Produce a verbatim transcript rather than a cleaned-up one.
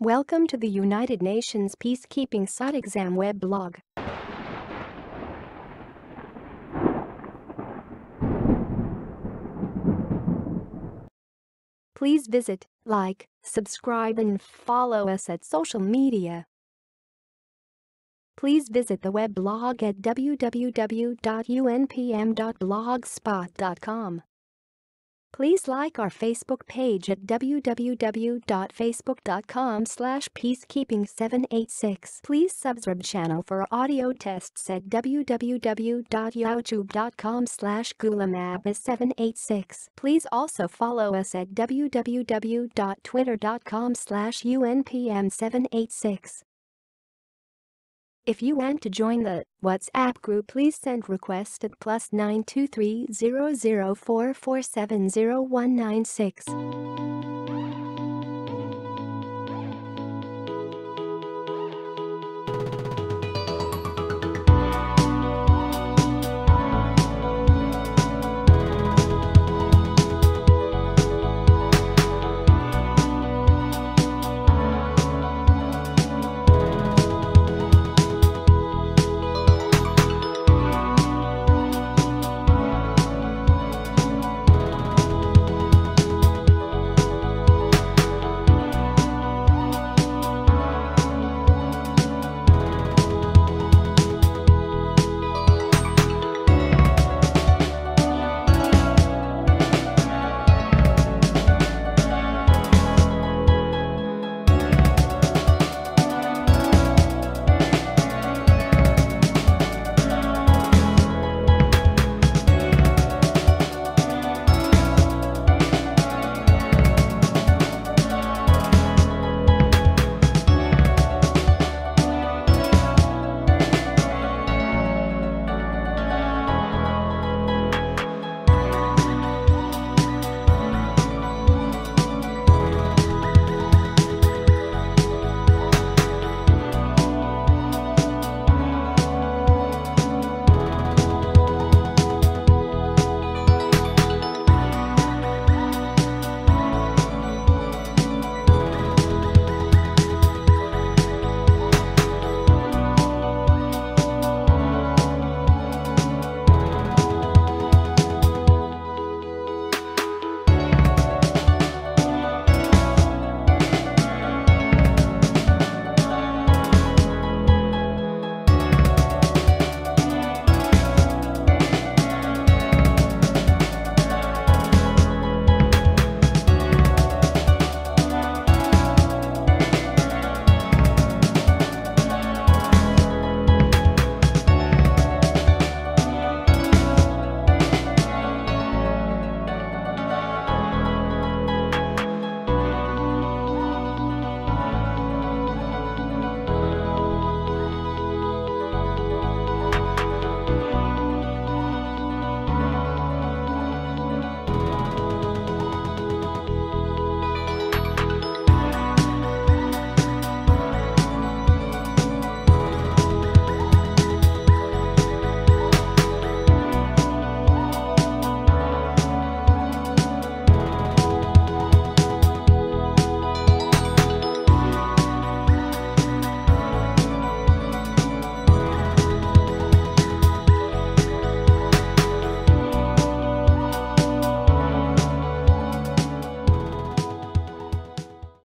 Welcome to the United Nations Peacekeeping S O T Exam web blog. Please visit, like, subscribe and follow us at social media. Please visit the web blog at w w w dot u n p m dot blogspot dot com. Please like our Facebook page at w w w dot facebook dot com slash peacekeeping seven eight six. Please subscribe channel for audio tests at w w w dot youtube dot com slash gulamabas seven eight six. Please also follow us at w w w dot twitter dot com slash u n p m seven eight six. If you want to join the WhatsApp group, please send request at plus nine two three zero zero four four seven zero one nine six.